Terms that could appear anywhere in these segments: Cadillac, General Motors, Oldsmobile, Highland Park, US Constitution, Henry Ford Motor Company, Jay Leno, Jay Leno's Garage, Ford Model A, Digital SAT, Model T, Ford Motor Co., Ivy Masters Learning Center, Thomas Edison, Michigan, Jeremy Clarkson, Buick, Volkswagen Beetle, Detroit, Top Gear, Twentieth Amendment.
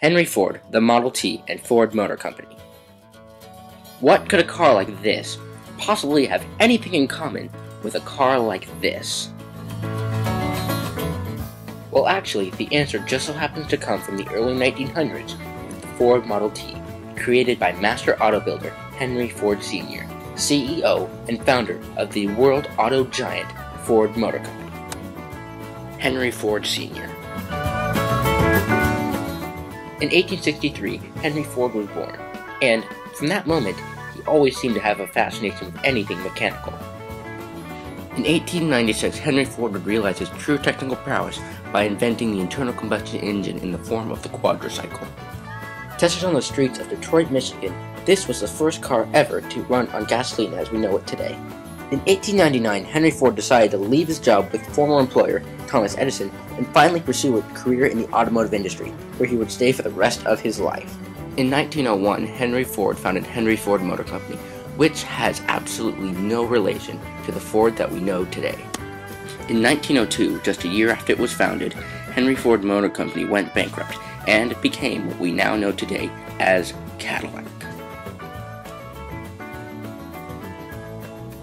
Henry Ford, the Model T, and Ford Motor Company. What could a car like this possibly have anything in common with a car like this? Well, actually, the answer just so happens to come from the early 1900s with the Ford Model T, created by master auto builder Henry Ford Sr., CEO and founder of the world auto giant Ford Motor Company. Henry Ford Sr. In 1863, Henry Ford was born, and from that moment, he always seemed to have a fascination with anything mechanical. In 1896, Henry Ford would realize his true technical prowess by inventing the internal combustion engine in the form of the quadricycle. Tested on the streets of Detroit, Michigan, this was the first car ever to run on gasoline as we know it today. In 1899, Henry Ford decided to leave his job with former employer Thomas Edison and finally pursue a career in the automotive industry, where he would stay for the rest of his life. In 1901, Henry Ford founded Henry Ford Motor Company, which has absolutely no relation to the Ford that we know today. In 1902, just a year after it was founded, Henry Ford Motor Company went bankrupt and became what we now know today as Cadillac.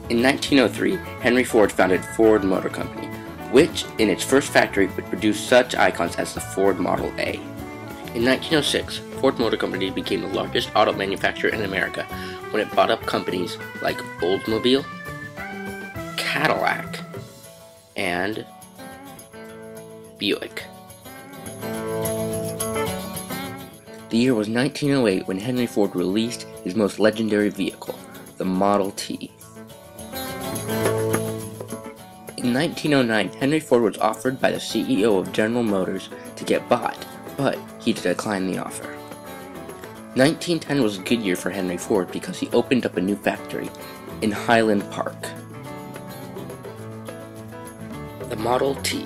In 1903, Henry Ford founded Ford Motor Company, which in its first factory would produce such icons as the Ford Model A. In 1906, Ford Motor Company became the largest auto manufacturer in America when it bought up companies like Oldsmobile, Cadillac, and Buick. The year was 1908 when Henry Ford released his most legendary vehicle, the Model T. In 1909, Henry Ford was offered by the CEO of General Motors to get bought, but he declined the offer. 1910 was a good year for Henry Ford because he opened up a new factory in Highland Park. The Model T.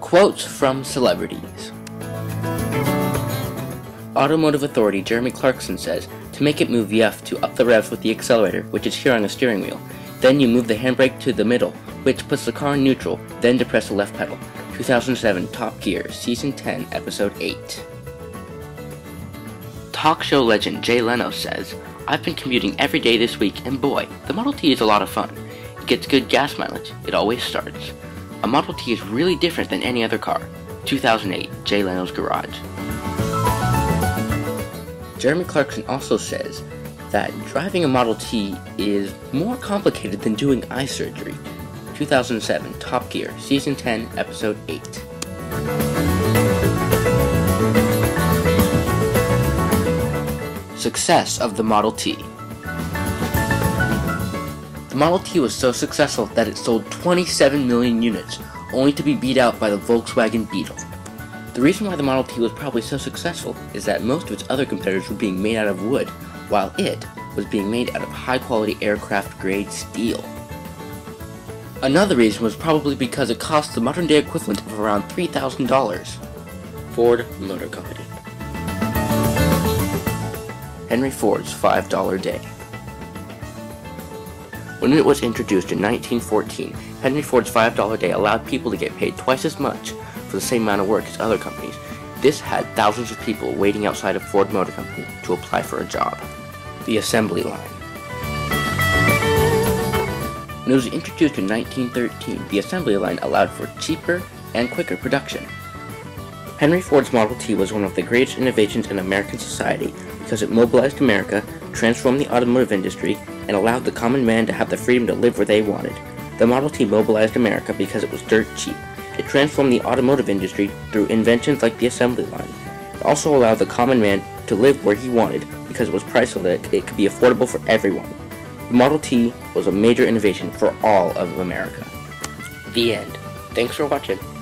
Quotes from celebrities. Automotive authority Jeremy Clarkson says, "To make it move, you have to up the revs with the accelerator, which is here on the steering wheel. Then you move the handbrake to the middle, which puts the car in neutral, then depress the left pedal." 2007 Top Gear, Season 10, Episode 8. Talk show legend Jay Leno says, "I've been commuting every day this week, and boy, the Model T is a lot of fun. It gets good gas mileage, it always starts. A Model T is really different than any other car." 2008 Jay Leno's Garage. Jeremy Clarkson also says that driving a Model T is more complicated than doing eye surgery. 2007 Top Gear, Season 10, Episode 8. Success of the Model T. The Model T was so successful that it sold 27 million units, only to be beat out by the Volkswagen Beetle. The reason why the Model T was probably so successful is that most of its other competitors were being made out of wood, while it was being made out of high-quality aircraft-grade steel. Another reason was probably because it cost the modern-day equivalent of around $3,000. Ford Motor Company. Henry Ford's $5 Day. When it was introduced in 1914, Henry Ford's $5 Day allowed people to get paid twice as much for the same amount of work as other companies. This had thousands of people waiting outside of Ford Motor Company to apply for a job. The assembly line. When it was introduced in 1913, the assembly line allowed for cheaper and quicker production. Henry Ford's Model T was one of the greatest innovations in American society because it mobilized America, transformed the automotive industry, and allowed the common man to have the freedom to live where they wanted. The Model T mobilized America because it was dirt cheap. It transformed the automotive industry through inventions like the assembly line. It also allowed the common man to live where he wanted because it was priced so that it could be affordable for everyone. The Model T was a major innovation for all of America. The end. Thanks for watching.